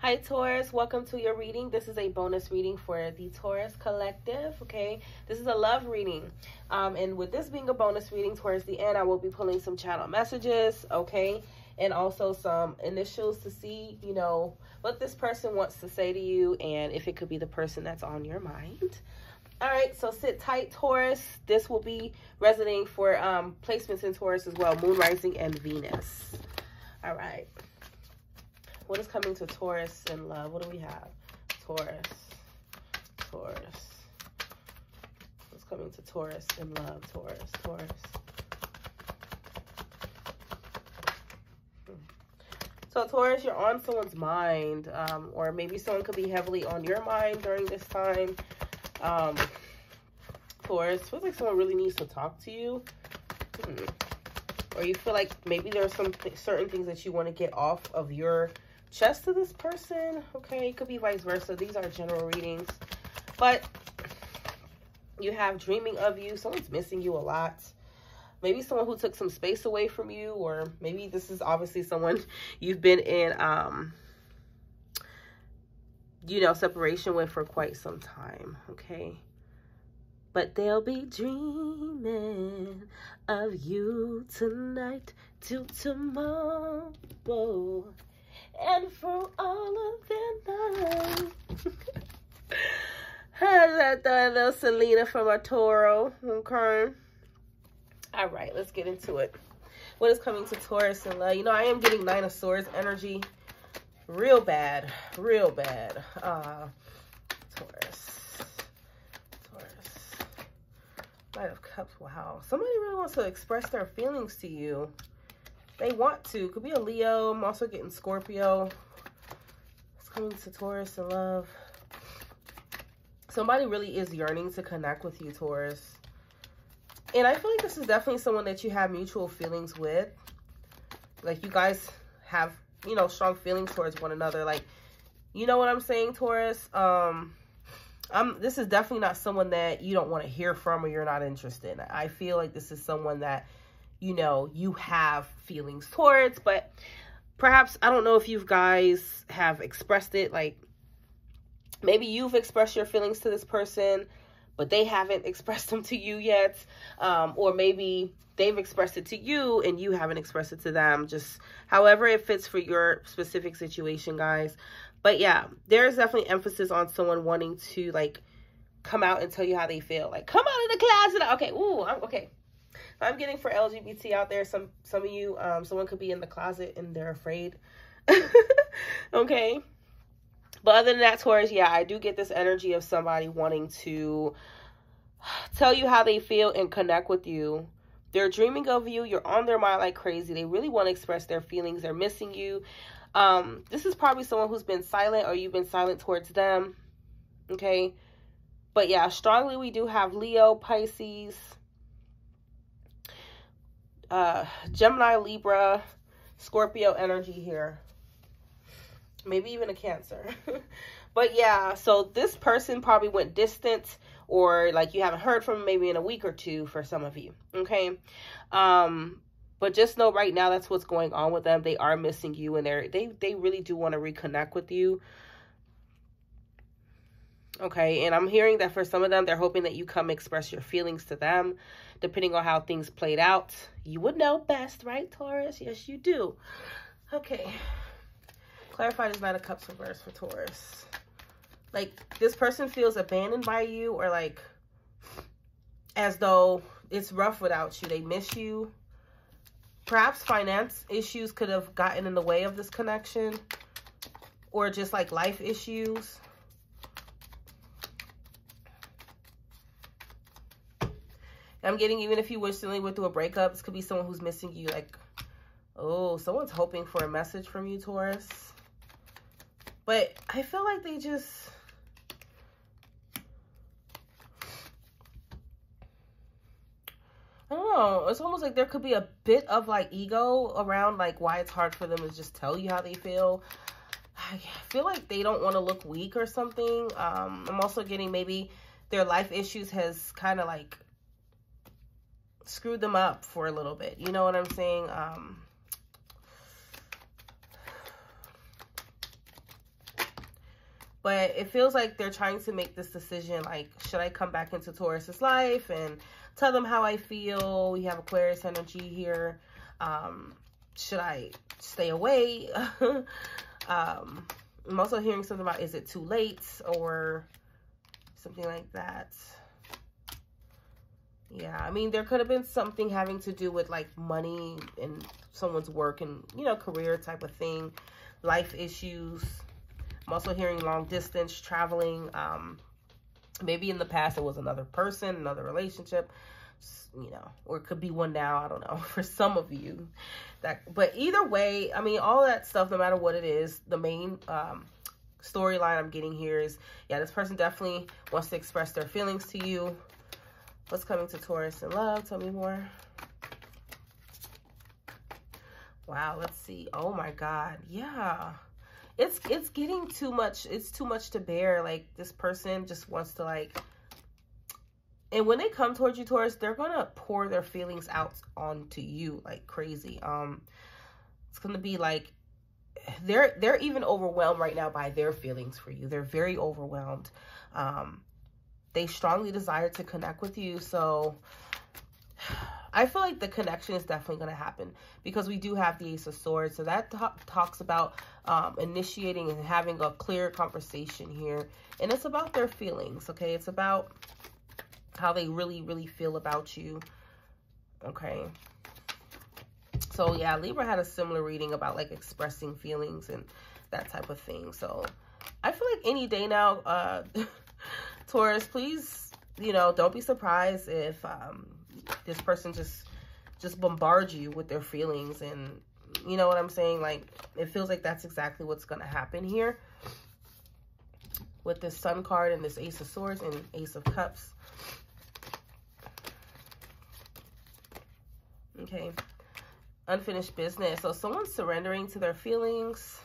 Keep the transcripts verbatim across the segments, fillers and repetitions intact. Hi Taurus, welcome to your reading. This is a bonus reading for the Taurus collective, okay? This is a love reading. Um, and with this being a bonus reading towards the end, I will be pulling some channel messages, okay? And also some initials to see, you know, what this person wants to say to you and if it could be the person that's on your mind. All right, so sit tight, Taurus. This will be resonating for um, placements in Taurus as well, Moon Rising and Venus. All right. What is coming to Taurus in love? What do we have? Taurus. Taurus. What's coming to Taurus in love? Taurus. Taurus. So Taurus, you're on someone's mind, um, or maybe someone could be heavily on your mind during this time. Um, Taurus, feels like someone really needs to talk to you. Hmm. Or you feel like maybe there are some th- certain things that you want to get off of your chest to this person. Okay, it could be vice versa. These are general readings. But you have dreaming of you. Someone's missing you a lot. Maybe someone who took some space away from you. Or maybe this is obviously someone you've been in, um, you know, separation with for quite some time. Okay. But they'll be dreaming of you tonight till tomorrow and for all of their life. I thought a little Selena from our Toro. Okay. All right, let's get into it. What is coming to Taurus in love? You know, I am getting Nine of Swords energy real bad, real bad. Uh, Taurus. Knight of Cups, wow. Somebody really wants to express their feelings to you. They want to. Could be a Leo. I'm also getting Scorpio. It's coming to Taurus in love. Somebody really is yearning to connect with you, Taurus. And I feel like this is definitely someone that you have mutual feelings with. Like, you guys have, you know, strong feelings towards one another. Like, you know what I'm saying, Taurus? Um... Um, this is definitely not someone that you don't want to hear from or you're not interested in. I feel like this is someone that, you know, you have feelings towards, but perhaps, I don't know if you guys have expressed it. Like, maybe you've expressed your feelings to this person, but they haven't expressed them to you yet. Um, or maybe they've expressed it to you and you haven't expressed it to them. Just however it fits for your specific situation, guys. But yeah, there's definitely emphasis on someone wanting to, like, come out and tell you how they feel. Like, come out of the closet. Okay, ooh, I'm, okay. I'm getting for L G B T out there, some some of you, um, someone could be in the closet and they're afraid. Okay. But other than that, Taurus, yeah, I do get this energy of somebody wanting to tell you how they feel and connect with you. They're dreaming of you. You're on their mind like crazy. They really want to express their feelings. They're missing you. Um, this is probably someone who's been silent or you've been silent towards them, okay? But yeah, strongly we do have Leo, Pisces, uh, Gemini, Libra, Scorpio energy here. Maybe even a Cancer. But yeah, so this person probably went distant or like you haven't heard from maybe in a week or two for some of you, okay? Um... But just know right now that's what's going on with them. They are missing you and they're, they they really do want to reconnect with you. Okay, and I'm hearing that for some of them, they're hoping that you come express your feelings to them. Depending on how things played out, you would know best, right, Taurus? Yes, you do. Okay. Clarified is Knight of Cups reverse for Taurus. Like, this person feels abandoned by you or like as though it's rough without you. They miss you. Perhaps finance issues could have gotten in the way of this connection or just like life issues. I'm getting even if you recently went through a breakup, this could be someone who's missing you. Like, oh, someone's hoping for a message from you, Taurus. But I feel like they just... I don't know. It's almost like there could be a bit of like ego around like why it's hard for them to just tell you how they feel. I feel like they don't want to look weak or something. Um, I'm also getting maybe their life issues has kind of like screwed them up for a little bit. You know what I'm saying? Um, But it feels like they're trying to make this decision, like, should I come back into Taurus's life and tell them how I feel? We have Aquarius energy here. Um, should I stay away? um, I'm also hearing something about, is it too late or something like that? Yeah, I mean, there could have been something having to do with, like, money and someone's work and, you know, career type of thing, life issues. I'm also hearing long distance traveling. Um, maybe in the past it was another person, another relationship, you know, or it could be one now. I don't know, for some of you. That, but either way, I mean, all that stuff, no matter what it is, the main um, storyline I'm getting here is, yeah, this person definitely wants to express their feelings to you. What's coming to Taurus in love? Tell me more. Wow, let's see. Oh my God. Yeah. It's it's getting too much. It's too much to bear. Like, this person just wants to, like, and when they come towards you, Taurus, they're going to pour their feelings out onto you like crazy. Um it's going to be like they're they're even overwhelmed right now by their feelings for you. They're very overwhelmed. Um They strongly desire to connect with you. So I feel like the connection is definitely going to happen, because we do have the Ace of Swords. So that talks about um, initiating and having a clear conversation here. And it's about their feelings, okay? It's about how they really, really feel about you, okay? So, yeah, Libra had a similar reading about, like, expressing feelings and that type of thing. So I feel like any day now... Uh, Taurus, please, you know, don't be surprised if um, this person just just bombards you with their feelings. And you know what I'm saying? Like, it feels like that's exactly what's going to happen here with this Sun card and this Ace of Swords and Ace of Cups. Okay. Unfinished business. So someone's surrendering to their feelings.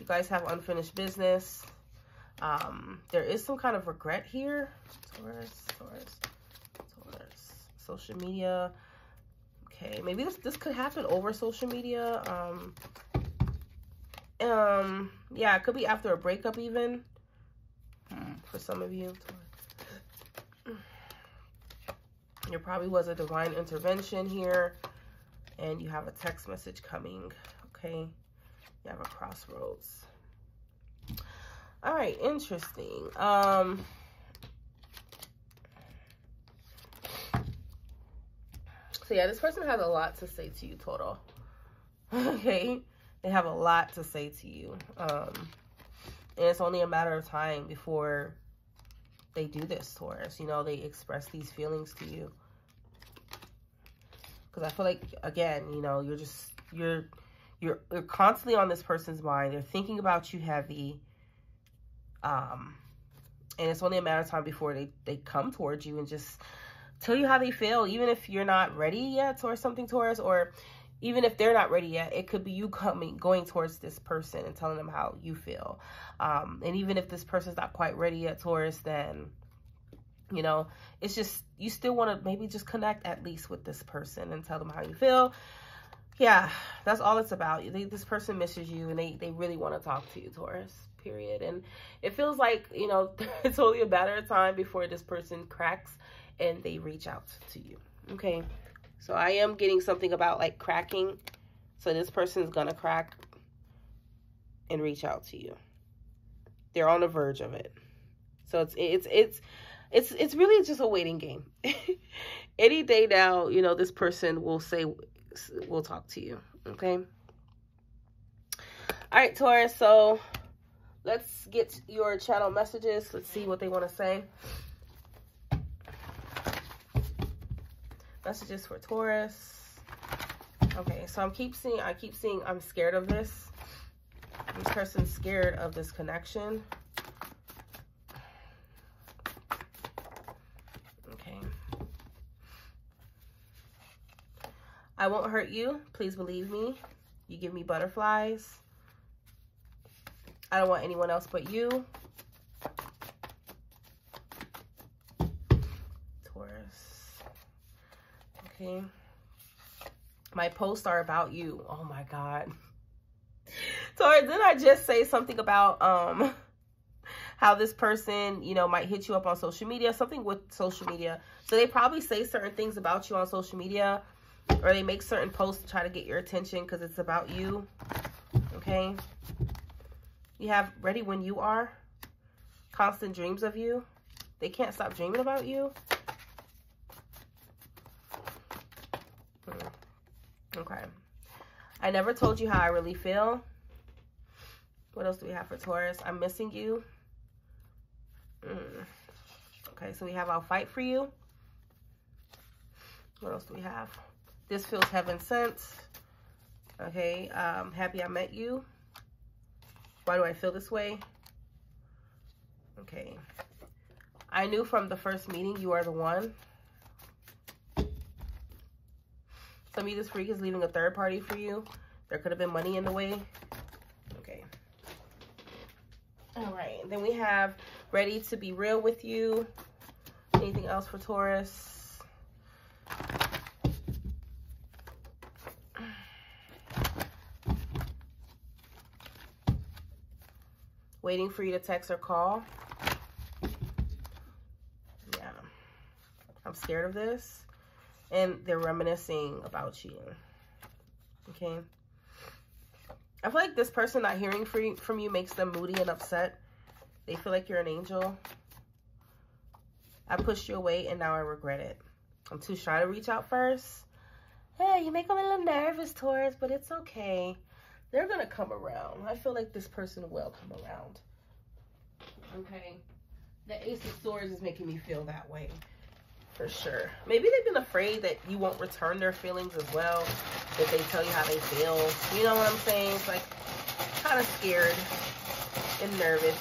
You guys have unfinished business. Um, there is some kind of regret here. Taurus, Taurus, Taurus. Social media. Okay, maybe this this could happen over social media. Um, um, yeah, it could be after a breakup even. For some of you, Taurus. There probably was a divine intervention here, and you have a text message coming. Okay, you have a crossroads. All right, interesting. Um, so, yeah, this person has a lot to say to you, Toto. Okay? They have a lot to say to you. Um, and it's only a matter of time before they do this, Taurus. You know, they express these feelings to you. Because I feel like, again, you know, you're just, you're, you're, you're constantly on this person's mind. They're thinking about you heavy. Um, and it's only a matter of time before they, they come towards you and just tell you how they feel, even if you're not ready yet or something, Taurus, or even if they're not ready yet, it could be you coming, going towards this person and telling them how you feel. Um, and even if this person's not quite ready yet, Taurus, then, you know, it's just, you still want to maybe just connect at least with this person and tell them how you feel. Yeah, that's all it's about. They, this person misses you, and they, they really want to talk to you, Taurus, period. And it feels like, you know, it's only a matter of time before this person cracks and they reach out to you. Okay, so I am getting something about, like, cracking. So this person's going to crack and reach out to you. They're on the verge of it. So it's, it's, it's, it's, it's really just a waiting game. Any day now, you know, this person will say... we'll talk to you. Okay. All right, Taurus. So let's get your channel messages. Let's see what they want to say. Messages for Taurus. Okay. So I'm keep seeing, I keep seeing, I'm scared of this. This person's scared of this connection. I won't hurt you. Please believe me. You give me butterflies. I don't want anyone else but you. Taurus. Okay. My posts are about you. Oh my God. Taurus, didn't I just say something about um how this person, you know, might hit you up on social media, something with social media. So they probably say certain things about you on social media, or they make certain posts to try to get your attention because it's about you, okay? You have ready when you are, constant dreams of you. They can't stop dreaming about you. Okay. I never told you how I really feel. What else do we have for Taurus? I'm missing you. Mm. Okay, so we have I'll fight for you. What else do we have? This feels heaven sent. Okay, um, happy I met you. Why do I feel this way? Okay. I knew from the first meeting you are the one. Some of you, this freak is leaving a third party for you. There could have been money in the way. Okay. All right. Then we have ready to be real with you. Anything else for Taurus? Waiting for you to text or call. Yeah. I'm scared of this. And they're reminiscing about you, okay? I feel like this person not hearing from you makes them moody and upset. They feel like you're an angel. I pushed you away and now I regret it. I'm too shy to reach out first. Hey, you make them a little nervous, Taurus, but it's okay. They're gonna come around. I feel like this person will come around, okay? The Ace of Swords is making me feel that way. For sure. Maybe they've been afraid that you won't return their feelings as well, if they tell you how they feel. You know what I'm saying? It's like kind of scared and nervous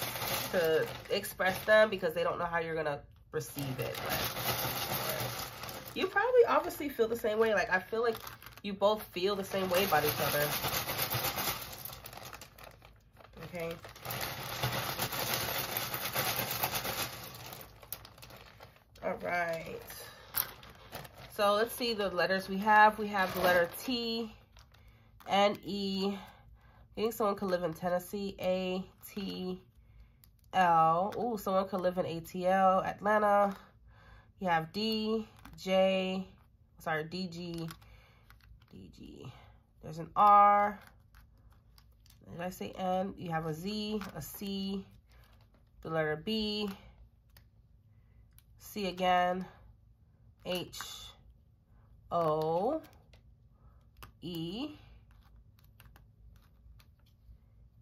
to express them because they don't know how you're going to receive it. Like, you probably obviously feel the same way. Like, I feel like you both feel the same way about each other. Okay. All right, so let's see the letters we have. We have the letter T and E. I think someone could live in Tennessee, A T L. Ooh, someone could live in A T L, Atlanta. You have D, J, sorry, D G, D G. There's an R, did I say N? You have a Z, a C, the letter B, C again, H, O, E,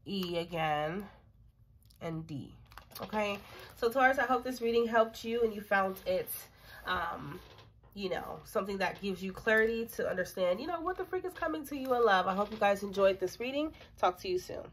E again, and D. Okay, so Taurus, I hope this reading helped you and you found it, um, you know, something that gives you clarity to understand, you know, what the freak is coming to you in love. I hope you guys enjoyed this reading. Talk to you soon.